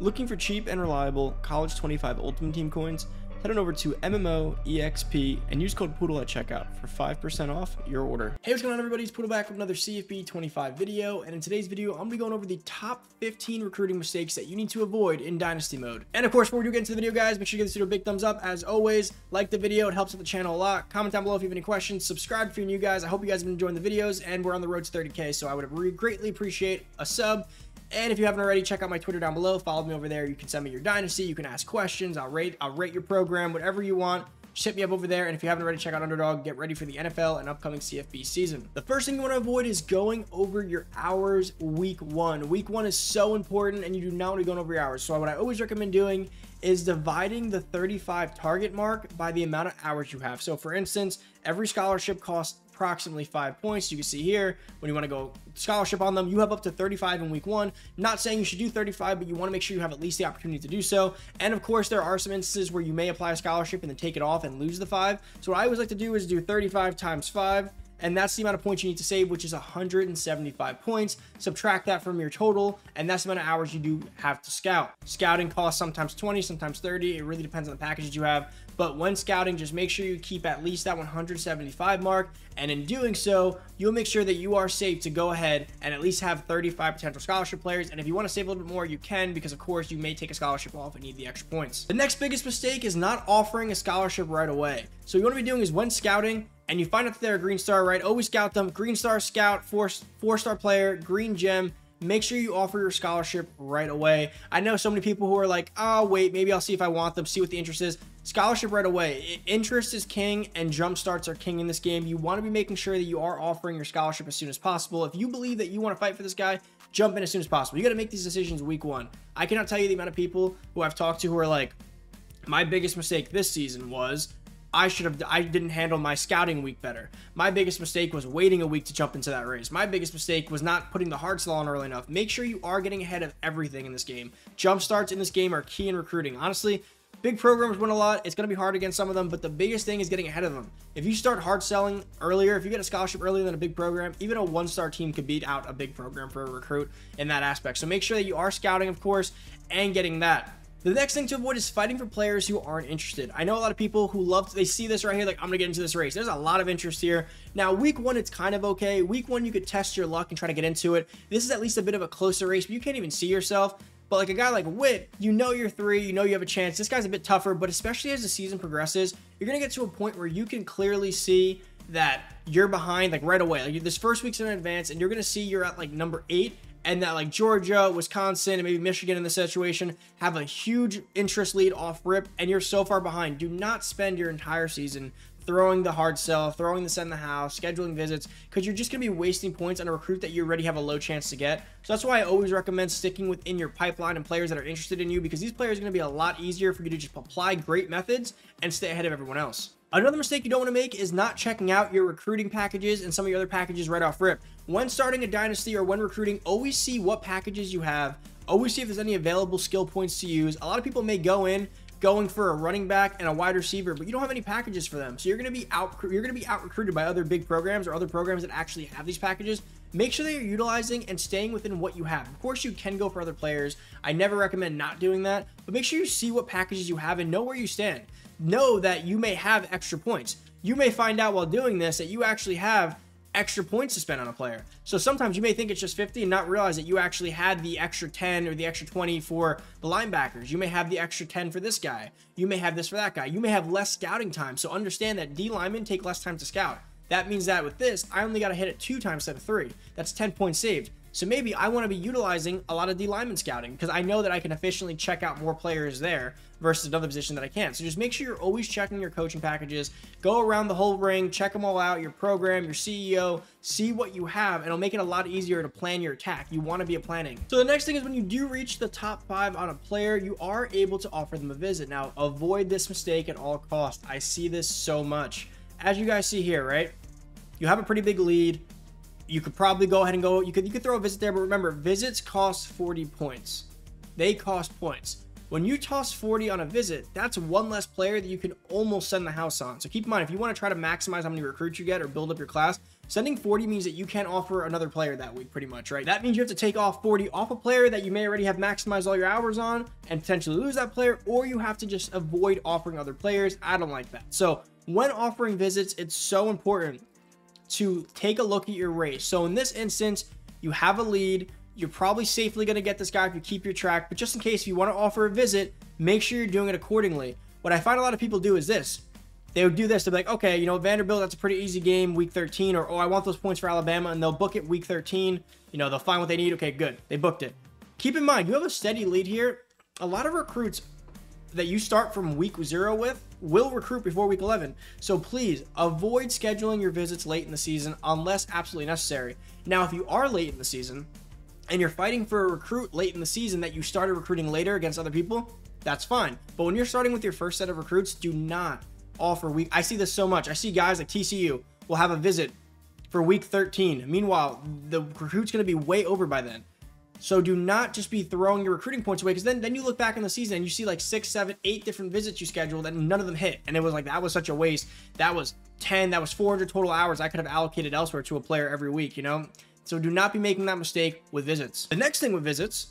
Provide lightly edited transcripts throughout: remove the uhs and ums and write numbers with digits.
Looking for cheap and reliable College 25 Ultimate Team coins? Head on over to MMOEXP and use code Poodle at checkout for 5% off your order. Hey, what's going on, everybody? It's Poodle back with another CFB 25 video, and in today's video, I'm going to be going over the top 15 recruiting mistakes that you need to avoid in Dynasty mode. And of course, before we do get into the video, guys, make sure you give this video a big thumbs up. As always, like the video. It helps out the channel a lot. Comment down below if you have any questions. Subscribe if you're new, guys. I hope you guys have been enjoying the videos, and we're on the road to 30K, so I would greatly appreciate a sub. And if you haven't already, check out my Twitter down below. Follow me over there. You can send me your dynasty. You can ask questions. I'll rate your program, whatever you want. Just hit me up over there. And if you haven't already, check out Underdog. Get ready for the NFL and upcoming CFB season. The first thing you want to avoid is going over your hours week one. Week one is so important, and you do not want to go over your hours. So what I always recommend doing is dividing the 35 target mark by the amount of hours you have. So for instance, every scholarship costs approximately 5 points. You can see here, when you want to go scholarship on them, you have up to 35 in week one. Not saying you should do 35, but you want to make sure you have at least the opportunity to do so. And of course, there are some instances where you may apply a scholarship and then take it off and lose the 5. So what I always like to do is do 35 times 5, and that's the amount of points you need to save, which is 175 points. Subtract that from your total, and that's the amount of hours you do have to scout. Scouting costs sometimes 20, sometimes 30. It really depends on the packages you have. But when scouting, just make sure you keep at least that 175 mark. And in doing so, you'll make sure that you are safe to go ahead and at least have 35 potential scholarship players. And if you want to save a little bit more, you can, because of course, you may take a scholarship off and need the extra points. The next biggest mistake is not offering a scholarship right away. So what you want to be doing is, when scouting, and you find out that they're a green star, right? Always scout them. Green star scout, four-star player, green gem. Make sure you offer your scholarship right away. I know so many people who are like, oh, wait, maybe I'll see if I want them, see what the interest is. Scholarship right away. Interest is king, and jump starts are king in this game. You want to be making sure that you are offering your scholarship as soon as possible. If you believe that you want to fight for this guy, jump in as soon as possible. You got to make these decisions week one. I cannot tell you the amount of people who I've talked to who are like, my biggest mistake this season was I didn't handle my scouting week better. My biggest mistake was waiting a week to jump into that race. My biggest mistake was not putting the hard sell on early enough. Make sure you are getting ahead of everything in this game. Jump starts in this game are key in recruiting. Honestly, big programs win a lot. It's going to be hard against some of them, but the biggest thing is getting ahead of them. If you start hard selling earlier, if you get a scholarship earlier than a big program, even a one-star team could beat out a big program for a recruit in that aspect. So make sure that you are scouting, of course, and getting that. The next thing to avoid is fighting for players who aren't interested. I know a lot of people who they see this right here, like, I'm going to get into this race. There's a lot of interest here. Now, week one, it's kind of okay. Week one, you could test your luck and try to get into it. This is at least a bit of a closer race, but you can't even see yourself. But like a guy like Whit, you know you're 3, you know you have a chance. This guy's a bit tougher, but especially as the season progresses, you're going to get to a point where you can clearly see that you're behind, like, right away. Like, this first week's in advance, and you're going to see you're at like number 8. And that, like, Georgia, Wisconsin, and maybe Michigan in this situation have a huge interest lead off rip, and you're so far behind. Do not spend your entire season throwing the hard sell, throwing the send the house, scheduling visits, because you're just going to be wasting points on a recruit that you already have a low chance to get. So that's why I always recommend sticking within your pipeline and players that are interested in you, because these players are going to be a lot easier for you to just apply great methods and stay ahead of everyone else. Another mistake you don't want to make is not checking out your recruiting packages and some of your other packages right off rip. When starting a dynasty or when recruiting, always see what packages you have. Always see if there's any available skill points to use. A lot of people may go in going for a running back and a wide receiver, but you don't have any packages for them. So you're going to be out recruited by other big programs or other programs that actually have these packages. Make sure that you're utilizing and staying within what you have. Of course, you can go for other players. I never recommend not doing that, but make sure you see what packages you have and know where you stand. Know that you may have extra points. You may find out while doing this that you actually have extra points to spend on a player. So sometimes you may think it's just 50 and not realize that you actually had the extra 10 or the extra 20 for the linebackers. You may have the extra 10 for this guy. You may have this for that guy. You may have less scouting time. So understand that D linemen take less time to scout. That means that with this, I only got to hit it 2 times instead of 3. That's 10 points saved. So maybe I want to be utilizing a lot of D lineman scouting because I know that I can efficiently check out more players there versus another position that I can't. So just make sure you're always checking your coaching packages. Go around the whole ring, check them all out, your program, your CEO, see what you have, and it'll make it a lot easier to plan your attack. You want to be planning. So the next thing is, when you do reach the top 5 on a player, you are able to offer them a visit. Now, avoid this mistake at all costs. I see this so much. As you guys see here, right? You have a pretty big lead. You could probably go ahead and go, you could throw a visit there, but remember, visits cost 40 points. They cost points. When you toss 40 on a visit, that's one less player that you can almost send the house on. So keep in mind, if you want to try to maximize how many recruits you get or build up your class, Sending 40 means that you can't offer another player that week, pretty much, right? That means you have to take off 40 off a player that you may already have maximized all your hours on and potentially lose that player, or you have to just avoid offering other players. I don't like that. So when offering visits, it's so important to take a look at your race. So in this instance, you have a lead. You're probably safely going to get this guy if you keep your track, but just in case, if you want to offer a visit, make sure you're doing it accordingly. What I find a lot of people do is this. They would do this. They'd be like, okay, you know, Vanderbilt, that's a pretty easy game, week 13, or, oh, I want those points for Alabama, and they'll book it week 13. You know, they'll find what they need. Okay, good. They booked it. Keep in mind, you have a steady lead here. A lot of recruits that you start from week 0 with will recruit before week 11. So please avoid scheduling your visits late in the season unless absolutely necessary. Now, if you are late in the season and you're fighting for a recruit late in the season that you started recruiting later against other people, that's fine. But when you're starting with your first set of recruits, do not offer week. I see this so much. I see guys like TCU will have a visit for week 13. Meanwhile, the recruit's going to be way over by then. So do not just be throwing your recruiting points away, because then you look back in the season and you see like 6, 7, 8 different visits you scheduled and none of them hit. And it was like, that was such a waste. That was 10, that was 400 total hours I could have allocated elsewhere to a player every week, you know? So do not be making that mistake with visits. The next thing with visits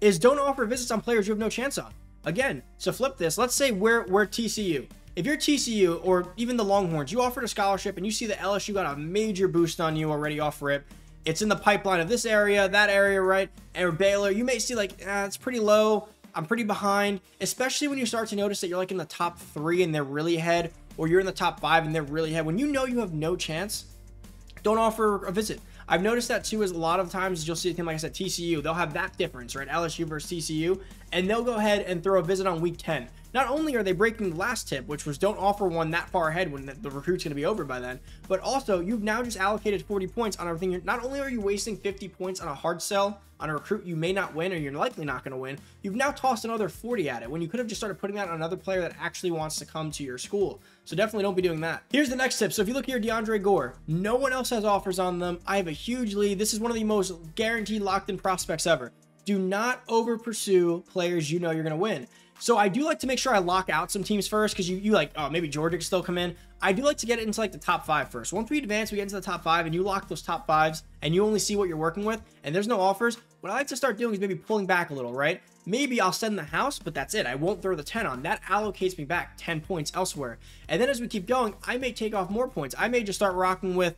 is don't offer visits on players you have no chance on. Again, so flip this. Let's say we're TCU. If you're TCU or even the Longhorns, you offered a scholarship and you see that LSU got a major boost on you already off rip. It's in the pipeline of this area, that area, right? Or Baylor, you may see like, it's pretty low. I'm pretty behind, especially when you start to notice that you're like in the top 3 and they're really ahead, or you're in the top 5 and they're really ahead. When you know you have no chance, don't offer a visit. I've noticed that too, is a lot of times you'll see a team, like I said, TCU, they'll have that difference, right? LSU versus TCU, and they'll go ahead and throw a visit on week 10. Not only are they breaking the last tip, which was don't offer one that far ahead when the recruit's going to be over by then, but also you've now just allocated 40 points on everything. Not only are you wasting 50 points on a hard sell on a recruit you may not win or you're likely not going to win, you've now tossed another 40 at it when you could have just started putting that on another player that actually wants to come to your school. So definitely don't be doing that. Here's the next tip. So if you look here, DeAndre Gore, no one else has offers on them. I have a huge lead. This is one of the most guaranteed locked-in prospects ever. Do not over pursue players you know you're going to win. So I do like to make sure I lock out some teams first, because you like, oh, maybe Georgia can still come in. I do like to get it into like the top 5 first. Once we advance, we get into the top 5 and you lock those top 5s and you only see what you're working with and there's no offers. What I like to start doing is maybe pulling back a little, right? Maybe I'll send the house, but that's it. I won't throw the 10 on. That allocates me back 10 points elsewhere. And then as we keep going, I may take off more points. I may just start rocking with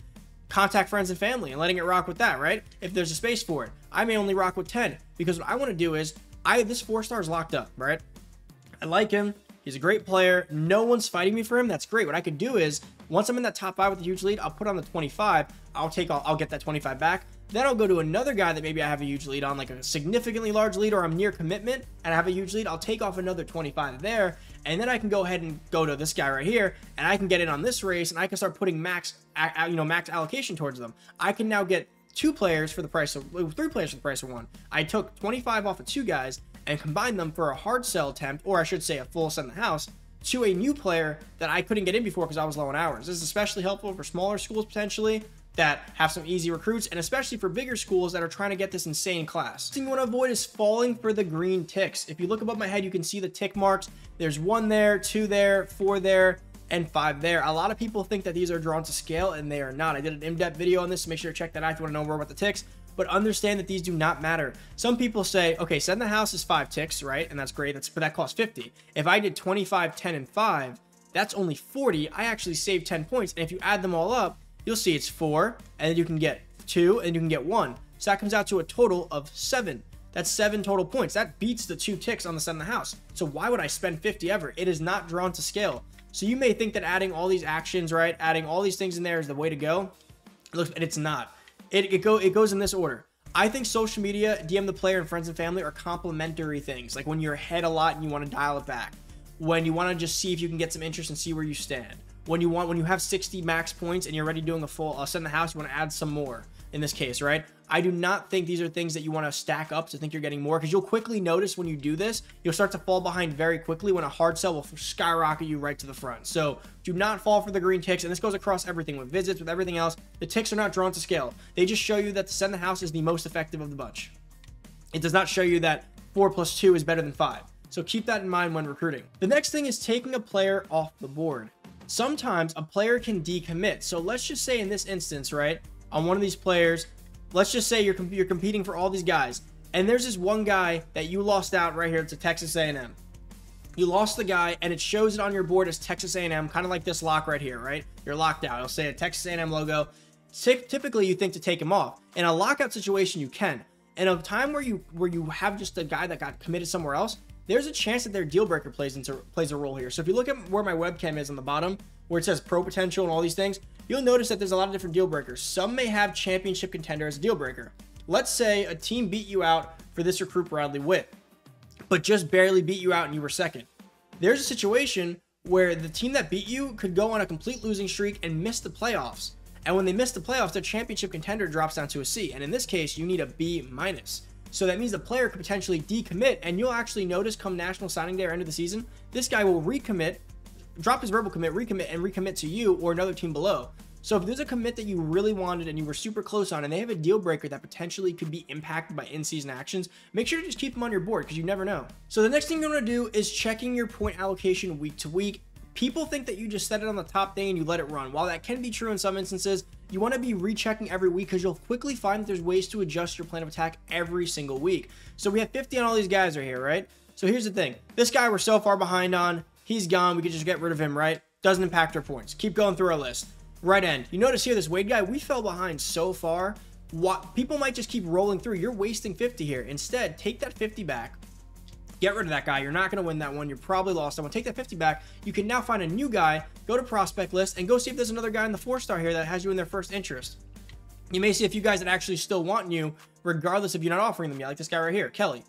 contact friends and family and letting it rock with that, right? If there's a space for it, I may only rock with 10, because what I want to do is this 4-star is locked up, right? I like him. He's a great player. No one's fighting me for him. That's great. What I could do is, once I'm in that top 5 with a huge lead, I'll put on the 25. I'll get that 25 back. Then I'll go to another guy that maybe I have a huge lead on, like a significantly large lead, or I'm near commitment and I have a huge lead. I'll take off another 25 there. And then I can go ahead and go to this guy right here and I can get in on this race and I can start putting max, you know, max allocation towards them. I can now get 2 players for the price of 3 players for the price of 1. I took 25 off of 2 guys and combined them for a hard sell attempt, or I should say a full send the house, to a new player that I couldn't get in before because I was low on hours. This is especially helpful for smaller schools potentially that have some easy recruits, and especially for bigger schools that are trying to get this insane class. The thing you want to avoid is falling for the green ticks. If you look above my head, you can see the tick marks. There's 1 there, 2 there, 4 there, and 5 there. A lot of people think that these are drawn to scale, and they are not. I did an in-depth video on this, so make sure to check that out if you want to know more about the ticks. But understand that these do not matter. Some people say, okay, send the house is 5 ticks, right? And that's great, but that costs 50. If I did 25, 10, and 5, that's only 40. I actually saved 10 points. And if you add them all up, you'll see it's 4, and then you can get 2, and you can get 1. So that comes out to a total of 7. That's 7 total points. That beats the 2 ticks on the send the house. So why would I spend 50 ever? It is not drawn to scale. So you may think that adding all these actions, right? Adding all these things in there is the way to go. And it's not. It goes in this order. I think social media, DM the player, and friends and family are complementary things. Like when you're ahead a lot and you want to dial it back. When you want to just see if you can get some interest and see where you stand. When you have 60 max points and you're already doing a full send the house, you want to add some more in this case, right? I do not think these are things that you want to stack up to think you're getting more, because you'll quickly notice when you do this, you'll start to fall behind very quickly when a hard sell will skyrocket you right to the front. So do not fall for the green ticks. And this goes across everything, with visits, with everything else. The ticks are not drawn to scale. They just show you that the send the house is the most effective of the bunch. It does not show you that 4 plus 2 is better than 5. So keep that in mind when recruiting. The next thing is taking a player off the board. sometimes a player can decommit. So let's just say in this instance, right, on one of these players, let's just say you're competing for all these guys, and there's this one guy that you lost out right here to Texas A&M. You lost the guy, and it shows it on your board as Texas A&M, kind of like this lock right here, right? You're locked out. It'll say a Texas A&M logo. Typically, you think to take him off. In a lockout situation, you can. In a time where you have just a guy that got committed somewhere else, there's a chance that their deal breaker plays a role here. So if you look at where my webcam is on the bottom, where it says pro potential and all these things, you'll notice that there's a lot of different deal breakers. Some may have championship contender as a deal breaker. Let's say a team beat you out for this recruit Bradley Whit, but just barely beat you out and you were second. There's a situation where the team that beat you could go on a complete losing streak and miss the playoffs. And when they miss the playoffs, their championship contender drops down to a C. And in this case, you need a B minus. So that means the player could potentially decommit, and you'll actually notice come National Signing Day or end of the season, this guy will recommit, drop his verbal commit, recommit, and recommit to you or another team below. So if there's a commit that you really wanted and you were super close on and they have a deal breaker that potentially could be impacted by in-season actions, make sure to just keep them on your board because you never know. So the next thing you want to do is checking your point allocation week to week. People think that you just set it on the top thing and you let it run. While that can be true in some instances, you want to be rechecking every week because you'll quickly find that there's ways to adjust your plan of attack every single week. So we have 50 on all these guys right here, right? So here's the thing. This guy we're so far behind on. He's gone. We could just get rid of him, right? Doesn't impact our points. Keep going through our list. Right end. You notice here this Wade guy, we fell behind so far. What people might just keep rolling through. You're wasting 50 here. Instead, take that 50 back. Get rid of that guy. You're not going to win that one. You're probably lost. I want to take that 50 back. You can now find a new guy, go to prospect list, and go see if there's another guy in the 4-star here that has you in their first interest. You may see a few guys that actually still want you, regardless if you're not offering them yet, like this guy right here, Kelly.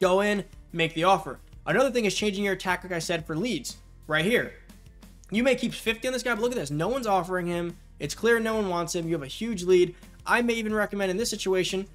Go in, make the offer. Another thing is changing your attack, like I said, for leads. Right here. You may keep 50 on this guy, but look at this. No one's offering him. It's clear no one wants him. You have a huge lead. I may even recommend in this situation,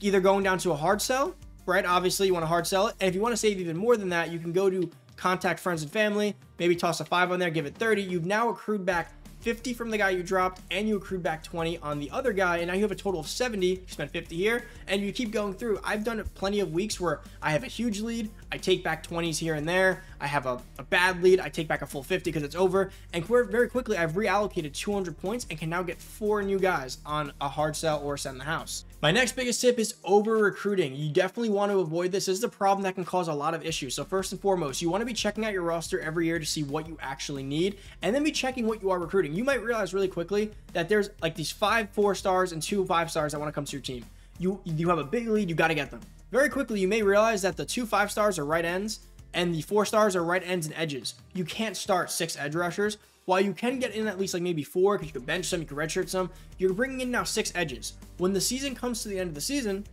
either going down to a hard sell, right? Obviously, you want to hard sell it. And if you want to save even more than that, you can go to contact friends and family, maybe toss a 5 on there, give it 30. You've now accrued back 50 from the guy you dropped, and you accrued back 20 on the other guy. And now you have a total of 70. You spent 50 here, and you keep going through. I've done it plenty of weeks where I have a huge lead. I take back 20s here and there. I have a bad lead. I take back a full 50 because it's over. And very quickly, I've reallocated 200 points and can now get 4 new guys on a hard sell or send the house. My next biggest tip is over-recruiting. You definitely want to avoid this. This is a problem that can cause a lot of issues. So first and foremost, you want to be checking out your roster every year to see what you actually need, and then be checking what you are recruiting. You might realize really quickly that there's like these 5 4-stars and 2 5-stars that want to come to your team. You have a big lead, you got to get them. Very quickly, you may realize that the 2 5-stars are right ends, and the 4 stars are right ends and edges. You can't start 6 edge rushers. While you can get in at least like maybe 4, because you can bench some, you can redshirt some, you're bringing in now 6 edges. When the season comes to the end of the season,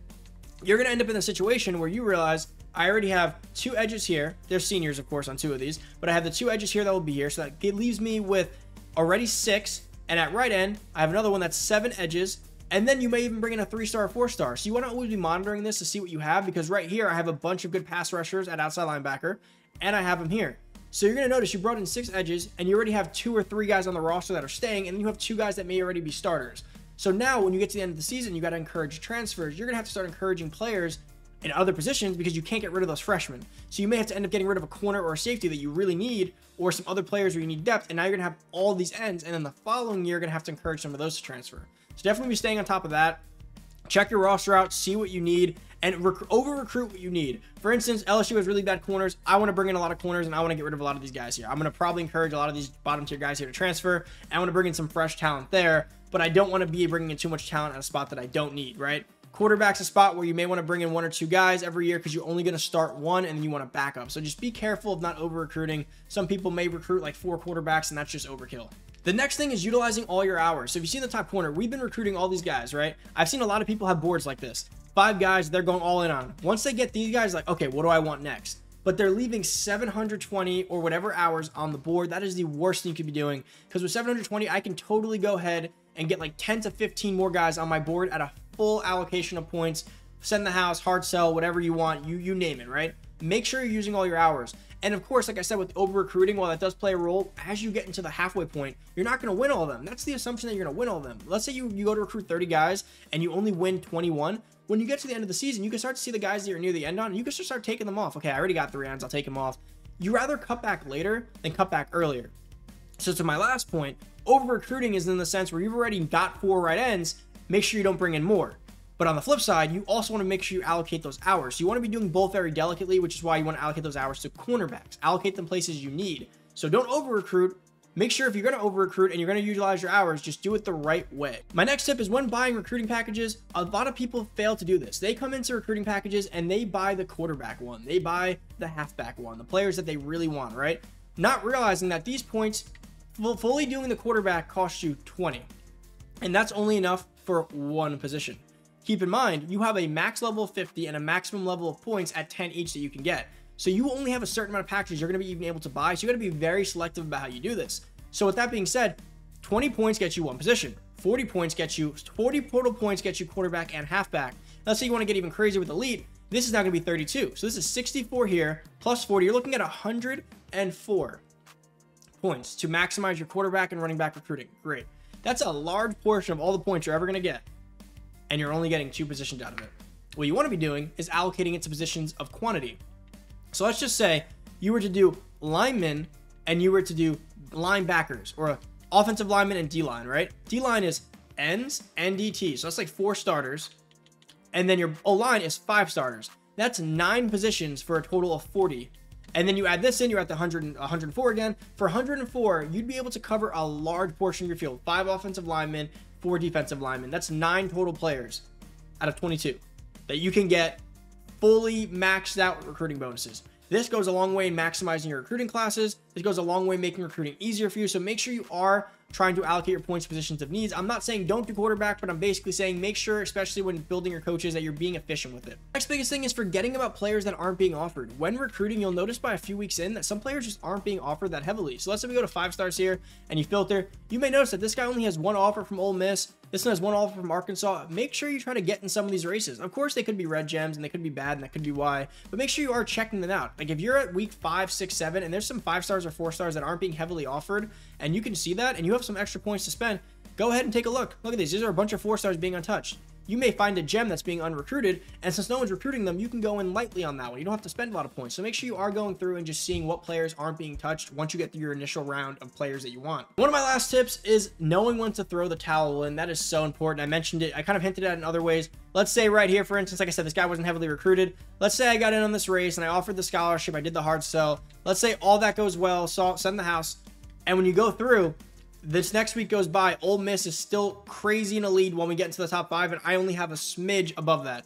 you're going to end up in a situation where you realize, I already have 2 edges here. They're seniors, of course, on 2 of these, but I have the 2 edges here that will be here. So that leaves me with already 6. And at right end, I have another one that's 7 edges. And then you may even bring in a 3-star or 4-star. So you want to always be monitoring this to see what you have, because right here, I have a bunch of good pass rushers at outside linebacker, and I have them here. So you're going to notice you brought in 6 edges, and you already have 2 or 3 guys on the roster that are staying, and then you have 2 guys that may already be starters. So now when you get to the end of the season, you got to encourage transfers. You're going to have to start encouraging players in other positions because you can't get rid of those freshmen. So you may have to end up getting rid of a corner or a safety that you really need, or some other players where you need depth, and now you're going to have all these ends, and then the following year, you're going to have to encourage some of those to transfer. So definitely be staying on top of that. Check your roster out, see what you need, and over-recruit what you need. For instance, LSU has really bad corners. I want to bring in a lot of corners, and I want to get rid of a lot of these guys here. I'm going to probably encourage a lot of these bottom-tier guys here to transfer. I want to bring in some fresh talent there, but I don't want to be bringing in too much talent at a spot that I don't need, right? Quarterback's a spot where you may want to bring in 1 or 2 guys every year because you're only going to start 1 and then you want to back up. So just be careful of not over-recruiting. Some people may recruit like 4 quarterbacks, and that's just overkill. The next thing is utilizing all your hours. So if you see in the top corner, we've been recruiting all these guys, right? I've seen a lot of people have boards like this. 5 guys, they're going all in on. Once they get these guys, like, okay, what do I want next? But they're leaving 720 or whatever hours on the board. That is the worst thing you could be doing, because with 720, I can totally go ahead and get like 10 to 15 more guys on my board at a full allocation of points. Send the house, hard sell, whatever you want, you name it, right? Make sure you're using all your hours. And of course, like I said, with over-recruiting, while that does play a role, as you get into the halfway point, you're not going to win all of them. That's the assumption that you're going to win all of them. Let's say you go to recruit 30 guys and you only win 21. When you get to the end of the season, you can start to see the guys that you're near the end on, and you can just start taking them off. Okay, I already got 3 ends. I'll take them off. You rather cut back later than cut back earlier. So to my last point, over-recruiting is in the sense where you've already got 4 right ends, make sure you don't bring in more. But on the flip side, you also want to make sure you allocate those hours. So you want to be doing both very delicately, which is why you want to allocate those hours to cornerbacks. Allocate them places you need. So don't over-recruit. Make sure if you're going to over-recruit and you're going to utilize your hours, just do it the right way. My next tip is when buying recruiting packages, a lot of people fail to do this. They come into recruiting packages and they buy the quarterback one. They buy the halfback one, the players that they really want, right? Not realizing that these points, fully doing the quarterback costs you 20. And that's only enough for one position. Keep in mind, you have a max level of 50 and a maximum level of points at 10 each that you can get. So you only have a certain amount of packages you're going to be even able to buy. So you got to be very selective about how you do this. So with that being said, 20 points gets you one position. 40 points gets you, 40 total points gets you quarterback and halfback. Let's say you want to get even crazy with elite. This is now going to be 32. So this is 64 here plus 40. You're looking at 104 points to maximize your quarterback and running back recruiting. Great. That's a large portion of all the points you're ever going to get. And you're only getting 2 positions out of it. What you want to be doing is allocating it to positions of quantity. So let's just say you were to do linemen and you were to do linebackers or offensive linemen and D-line, right? D-line is ends and DT. So that's like 4 starters. And then your O-line is 5 starters. That's 9 positions for a total of 40. And then you add this in, you're at the 104 again. For 104, you'd be able to cover a large portion of your field. 5 offensive linemen, 4 defensive linemen. That's 9 total players out of 22 that you can get fully maxed out recruiting bonuses. This goes a long way in maximizing your recruiting classes. This goes a long way in making recruiting easier for you. So make sure you are trying to allocate your points to positions of needs. I'm not saying don't do quarterback, but I'm basically saying make sure, especially when building your coaches, that you're being efficient with it. Next biggest thing is forgetting about players that aren't being offered. When recruiting, you'll notice by a few weeks in that some players just aren't being offered that heavily. So let's say we go to 5 stars here and you filter. You may notice that this guy only has 1 offer from Ole Miss. This one has 1 offer from Arkansas. Make sure you try to get in some of these races. Of course, they could be red gems and they could be bad and that could be why, but make sure you are checking them out. Like if you're at week 5, 6, 7, and there's some 5 stars or 4 stars that aren't being heavily offered and you can see that and you have some extra points to spend, go ahead and take a look. Look at these. These are a bunch of 4 stars being untouched. You may find a gem that's being unrecruited, and since no one's recruiting them, you can go in lightly on that one. You don't have to spend a lot of points. So make sure you are going through and just seeing what players aren't being touched once you get through your initial round of players that you want. One of my last tips is knowing when to throw the towel in. That is so important. I mentioned it. I kind of hinted at it in other ways. Let's say right here, for instance, like I said, this guy wasn't heavily recruited. Let's say I got in on this race and I offered the scholarship. I did the hard sell. Let's say all that goes well. So send the house. And when you go through, this next week goes by, Ole Miss is still crazy in a lead when we get into the top 5, and I only have a smidge above that.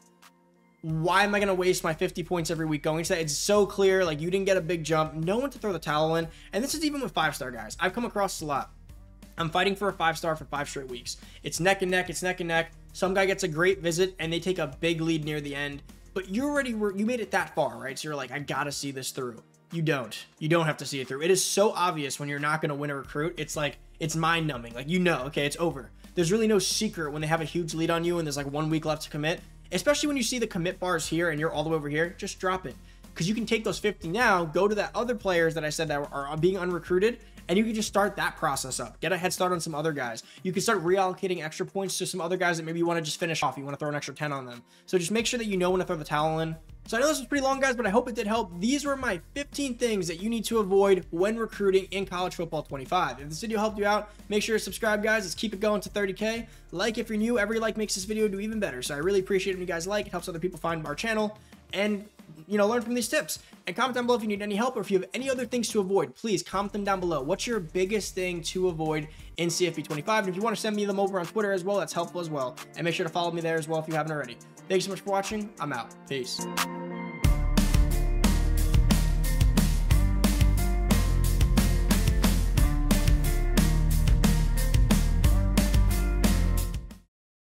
Why am I going to waste my 50 points every week going to that? It's so clear, like, you didn't get a big jump. No one to throw the towel in, and this is even with 5-star guys. I've come across a lot. I'm fighting for a 5-star for 5 straight weeks. It's neck and neck, it's neck and neck. Some guy gets a great visit, and they take a big lead near the end, but you already were, you made it that far, right? So you're like, I got to see this through. You don't. You don't have to see it through. It is so obvious when you're not going to win a recruit. It's like, it's mind-numbing. Like, you know, okay, it's over. There's really no secret when they have a huge lead on you and there's like 1 week left to commit, especially when you see the commit bars here and you're all the way over here. Just drop it, because you can take those 50 now, go to that other players that I said that are being unrecruited, and you can just start that process up. Get a head start on some other guys. You can start reallocating extra points to some other guys that maybe you want to just finish off. You want to throw an extra 10 on them. So just make sure that you know when to throw the towel in. So I know this was pretty long, guys, but I hope it did help. These were my 15 things that you need to avoid when recruiting in College Football 25. If this video helped you out, make sure to subscribe, guys. Let's keep it going to 30K. Like if you're new. Every like makes this video do even better. So I really appreciate it when you guys like. It helps other people find our channel and, you know, learn from these tips. And comment down below if you need any help or if you have any other things to avoid. Please comment them down below. What's your biggest thing to avoid in CFP 25? And if you want to send me them over on Twitter as well, that's helpful as well. And make sure to follow me there as well if you haven't already. Thanks so much for watching. I'm out. Peace.